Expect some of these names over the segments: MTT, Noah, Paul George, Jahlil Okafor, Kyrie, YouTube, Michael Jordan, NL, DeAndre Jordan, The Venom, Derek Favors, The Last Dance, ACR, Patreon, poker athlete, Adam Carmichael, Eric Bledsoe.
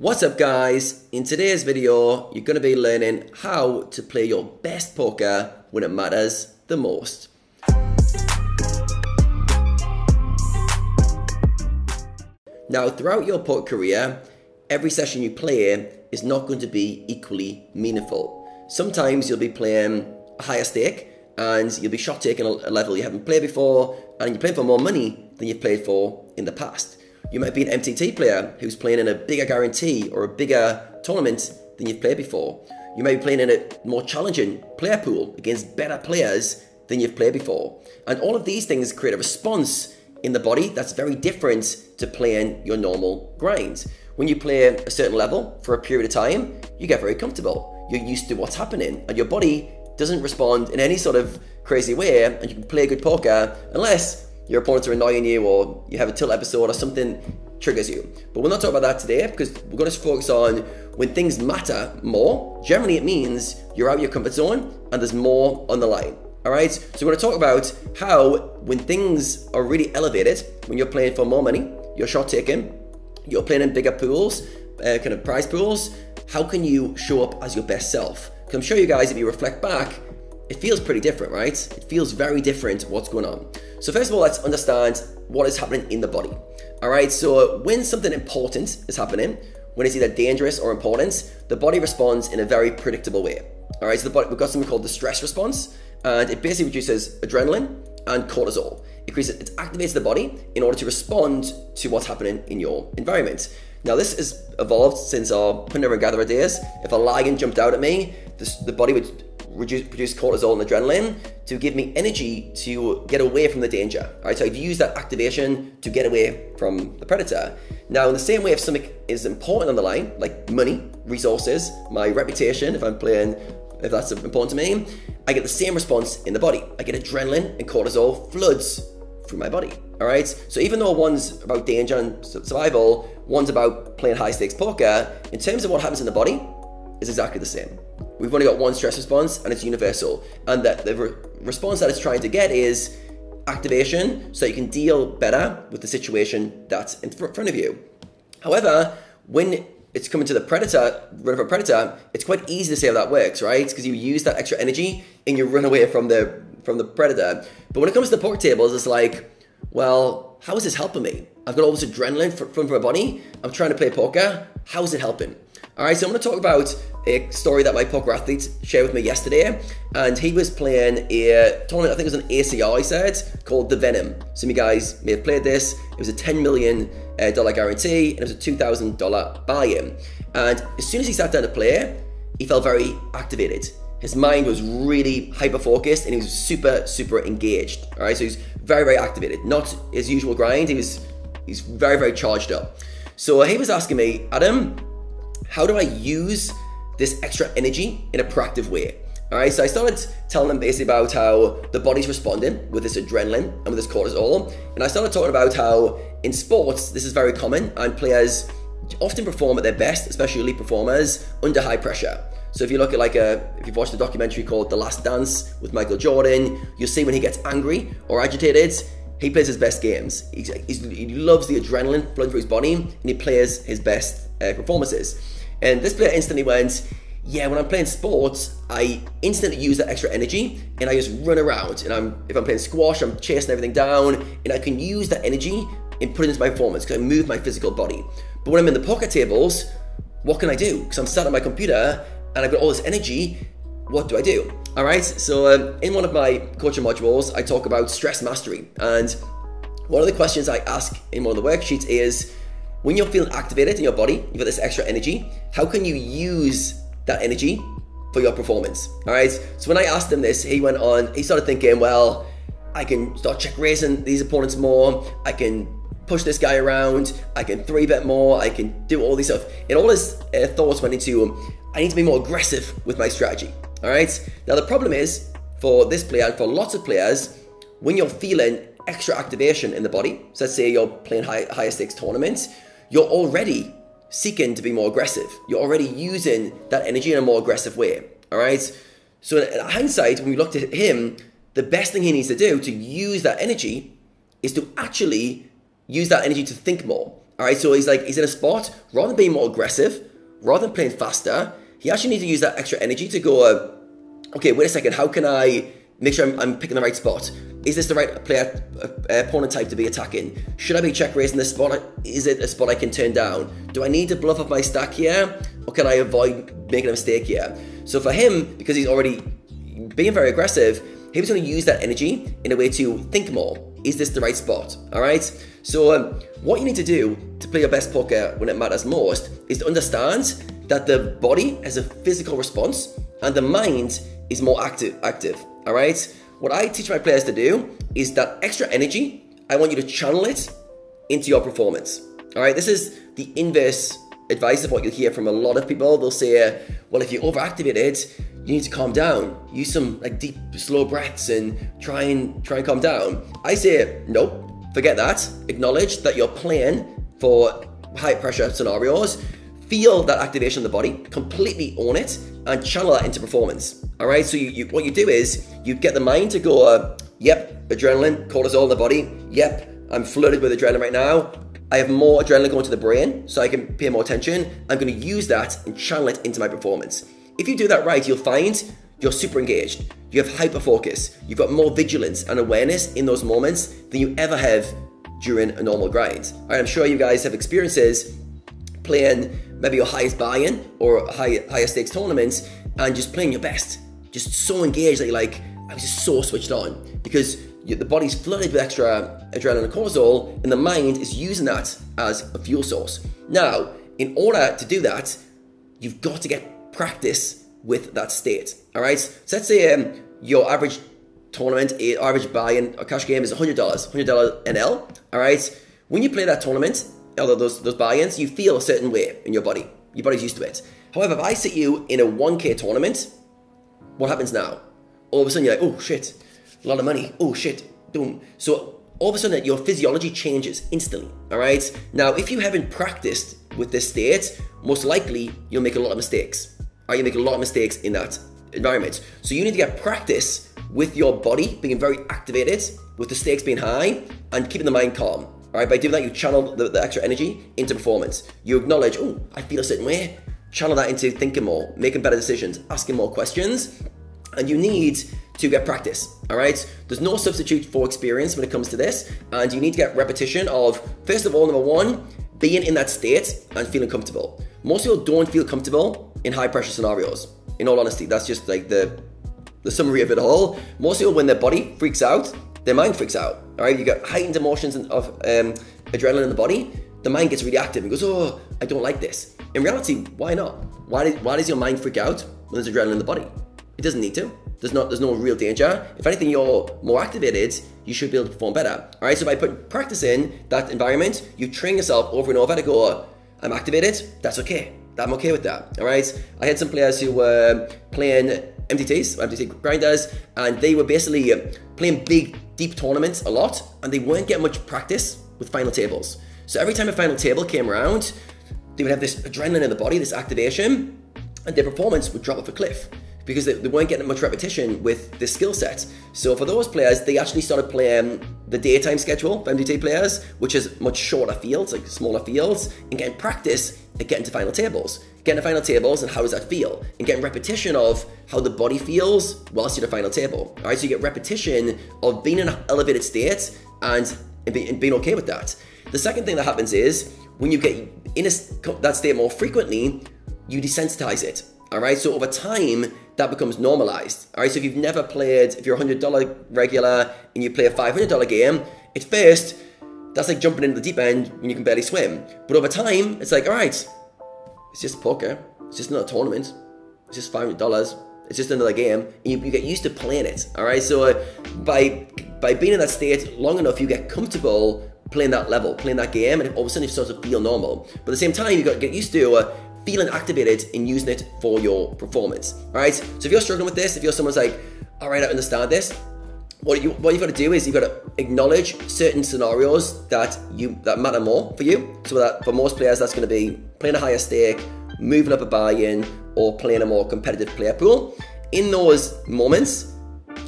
What's up guys, in today's video you're going to be learning how to play your best poker when it matters the most. Now throughout your poker career, every session you play is not going to be equally meaningful. Sometimes you'll be playing a higher stake and you'll be shot taking a level you haven't played before, and you're playing for more money than you've played for in the past. You might be an MTT player who's playing in a bigger guarantee or a bigger tournament than you've played before. You might be playing in a more challenging player pool against better players than you've played before. And all of these things create a response in the body that's very different to playing your normal grind. When you play a certain level for a period of time, you get very comfortable. You're used to what's happening and your body doesn't respond in any sort of crazy way, and you can play good poker unless your opponents are annoying you or you have a tilt episode or something triggers you. But we'll not talk about that today, because we're going to focus on when things matter more. Generally it means you're out of your comfort zone and there's more on the line. Alright, so we're going to talk about how when things are really elevated, when you're playing for more money, you're shot taking, you're playing in bigger pools, kind of prize pools, how can you show up as your best self? Because I'm sure you guys, if you reflect back, it feels pretty different, right? It feels very different what's going on. So first of all, let's understand what is happening in the body. All right, so when something important is happening, when it's either dangerous or important, the body responds in a very predictable way. All right, so the body, we've got something called the stress response, and it basically reduces adrenaline and cortisol. It activates the body in order to respond to what's happening in your environment. Now this has evolved since our hunter and gatherer days. If a lion jumped out at me, the body would produce cortisol and adrenaline to give me energy to get away from the danger. All right, so I've used that activation to get away from the predator. Now, in the same way, if something is important on the line, like money, resources, my reputation, if I'm playing, if that's important to me, I get the same response in the body. I get adrenaline and cortisol floods through my body. All right, so even though one's about danger and survival, one's about playing high stakes poker, in terms of what happens in the body, it's exactly the same. We've only got one stress response and it's universal. And that the response that it's trying to get is activation, so you can deal better with the situation that's in front of you. However, when it's coming to the predator, run from a predator, it's quite easy to see how that works, right? Because you use that extra energy and you run away from the predator. But when it comes to the poker tables, it's like, well, how is this helping me? I've got all this adrenaline from my body. I'm trying to play poker. How is it helping? All right, so I'm going to talk about a story that my poker athlete shared with me yesterday, and he was playing a tournament, I think it was an ACR he said, called The Venom. Some of you guys may have played this. It was a $10 million guarantee, and it was a $2,000 buy-in. And as soon as he sat down to play, he felt very activated. His mind was really hyper-focused, and he was super, super engaged. All right, so he's very, very activated. Not his usual grind, he's very, very charged up. So he was asking me, Adam, how do I use this extra energy in a proactive way? All right, so I started telling them basically about how the body's responding with this adrenaline and with this cortisol. And I started talking about how in sports, this is very common and players often perform at their best, especially elite performers, under high pressure. So if you look at if you've watched a documentary called The Last Dance with Michael Jordan, you'll see when he gets angry or agitated, he plays his best games. He loves the adrenaline flowing through his body and he plays his best performances. And this player instantly went, yeah, when I'm playing sports, I instantly use that extra energy and I just run around. And if I'm playing squash, I'm chasing everything down and I can use that energy and put it into my performance because I move my physical body. But when I'm in the poker tables, what can I do? Because I'm sat at my computer and I've got all this energy, what do I do? All right, so in one of my coaching modules, I talk about stress mastery. And one of the questions I ask in one of the worksheets is, when you're feeling activated in your body, you've got this extra energy, how can you use that energy for your performance? All right, so when I asked him this, he started thinking, well, I can start check raising these opponents more, I can push this guy around, I can 3-bet more, I can do all this stuff. And all his thoughts went into, I need to be more aggressive with my strategy. All right, now the problem is, for this player and for lots of players, when you're feeling extra activation in the body, so let's say you're playing higher stakes tournaments, you're already seeking to be more aggressive. You're already using that energy in a more aggressive way, all right? So in hindsight, when we looked at him, the best thing he needs to do to use that energy is to actually use that energy to think more All right, so he's in a spot, rather than being more aggressive, rather than playing faster, he actually needs to use that extra energy to go, okay, wait a second, how can I make sure I'm picking the right spot? Is this the right player, opponent type to be attacking? Should I be check raising this spot? Is it a spot I can turn down? Do I need to bluff up my stack here? Or can I avoid making a mistake here? So for him, because he's already being very aggressive, he was going to use that energy in a way to think more. Is this the right spot? All right. So what you need to do to play your best poker when it matters most is to understand that the body has a physical response and the mind is more active. All right. What I teach my players to do is that extra energy, I want you to channel it into your performance. All right. This is the inverse advice of what you'll hear from a lot of people. They'll say, well, if you're overactivated, you need to calm down. Use some like deep, slow breaths and try and calm down. I say, nope, forget that. Acknowledge that you're playing for high pressure scenarios. Feel that activation of the body, completely own it, and channel that into performance. All right, so what you do is you get the mind to go, yep, adrenaline, cortisol in the body. Yep, I'm flooded with adrenaline right now. I have more adrenaline going to the brain, so I can pay more attention. I'm gonna use that and channel it into my performance. If you do that right, you'll find you're super engaged, you have hyper-focus, you've got more vigilance and awareness in those moments than you ever have during a normal grind. All right, I'm sure you guys have experiences playing maybe your highest buy-in or higher stakes tournaments and just playing your best. Just so engaged that you're like, I was just so switched on because the body's flooded with extra adrenaline and cortisol and the mind is using that as a fuel source. Now, in order to do that, you've got to get practice with that state. All right. So let's say your average tournament, average buy-in or cash game is $100 NL. All right. When you play that tournament, or those buy-ins, you feel a certain way in your body. Your body's used to it. However, if I sit you in a 1K tournament, what happens now? All of a sudden you're like, oh shit, a lot of money. Oh shit, boom. So all of a sudden your physiology changes instantly. All right. Now, if you haven't practiced with this state, most likely you'll make a lot of mistakes. You make a lot of mistakes in that environment. So you need to get practice with your body being very activated, with the stakes being high, and keeping the mind calm. All right, by doing that, you channel the extra energy into performance. You acknowledge, oh, I feel a certain way. Channel that into thinking more, making better decisions, asking more questions, and you need to get practice, all right? There's no substitute for experience when it comes to this, and you need to get repetition of, first of all, number one, being in that state and feeling comfortable. Most people don't feel comfortable in high pressure scenarios. In all honesty, that's just like the summary of it all. Most people, when their body freaks out, their mind freaks out. All right, you got heightened emotions of adrenaline in the body. The mind gets really active and goes, oh, I don't like this. In reality, why not? Why does your mind freak out when there's adrenaline in the body? It doesn't need to. There's no real danger. If anything, you're more activated, you should be able to perform better. All right, so by putting practice in that environment, you train yourself over and over to go, I'm activated, that's okay. I'm okay with that, all right? I had some players who were playing MTT grinders, and they were basically playing big, deep tournaments a lot, and they weren't getting much practice with final tables. So every time a final table came around, they would have this adrenaline in the body, this activation, and their performance would drop off a cliff because they weren't getting much repetition with this skill set. So for those players, they actually started playing the daytime schedule for MTT players, which is much shorter fields, like smaller fields, and getting practice at getting to final tables. Getting to final tables and how does that feel? And getting repetition of how the body feels whilst you're at the final table. All right, so you get repetition of being in an elevated state and being okay with that. The second thing that happens is when you get in that state more frequently, you desensitize it. All right, so over time, that becomes normalized. All right, so if you've never played, if you're a $100 regular and you play a $500 game, at first, that's like jumping into the deep end when you can barely swim. But over time, it's like, all right, it's just poker. It's just another tournament. It's just $500. It's just another game. And you get used to playing it, all right? So by being in that state long enough, you get comfortable playing that level, playing that game, and all of a sudden it starts to feel normal. But at the same time, you've got to get used to feeling activated and using it for your performance, all right? So if you're struggling with this, if you're someone's like, all right, I understand this, what you've got to do is you've got to acknowledge certain scenarios that matter more for you. So that for most players, that's going to be playing a higher stake, moving up a buy-in, or playing a more competitive player pool. In those moments,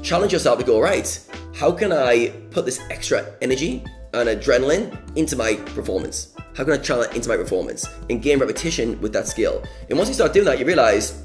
challenge yourself to go, right, how can I put this extra energy and adrenaline into my performance? How can I channel it into my performance and gain repetition with that skill? And once you start doing that, you realize,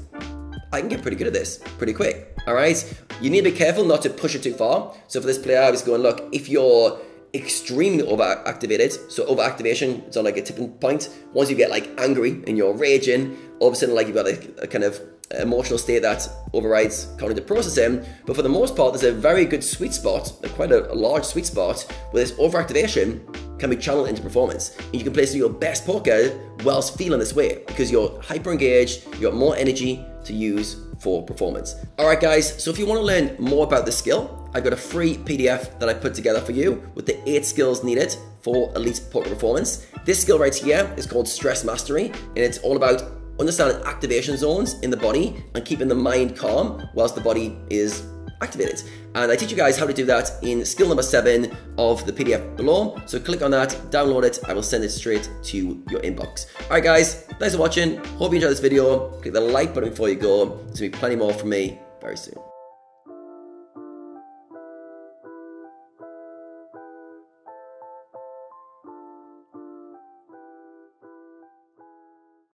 I can get pretty good at this pretty quick, all right? You need to be careful not to push it too far. So for this player, I was going, look, if you're extremely overactivated, so overactivation, it's on like a tipping point. Once you get like angry and you're raging, all of a sudden like you've got a kind of emotional state that overrides cognitive processing. But for the most part, there's a very good sweet spot, like quite a large sweet spot, where this overactivation can be channeled into performance. And you can play some of your best poker whilst feeling this way, because you're hyper engaged, you've got more energy to use for performance. All right guys, so if you want to learn more about this skill, I've got a free PDF that I put together for you with the 8 skills needed for elite poker performance. This skill right here is called Stress Mastery, and it's all about understanding activation zones in the body and keeping the mind calm whilst the body is activated. And I teach you guys how to do that in skill number 7 of the PDF below. So click on that, download it, I will send it straight to your inbox. All right guys, thanks for watching. Hope you enjoyed this video. Click the like button before you go. There's gonna be plenty more from me very soon.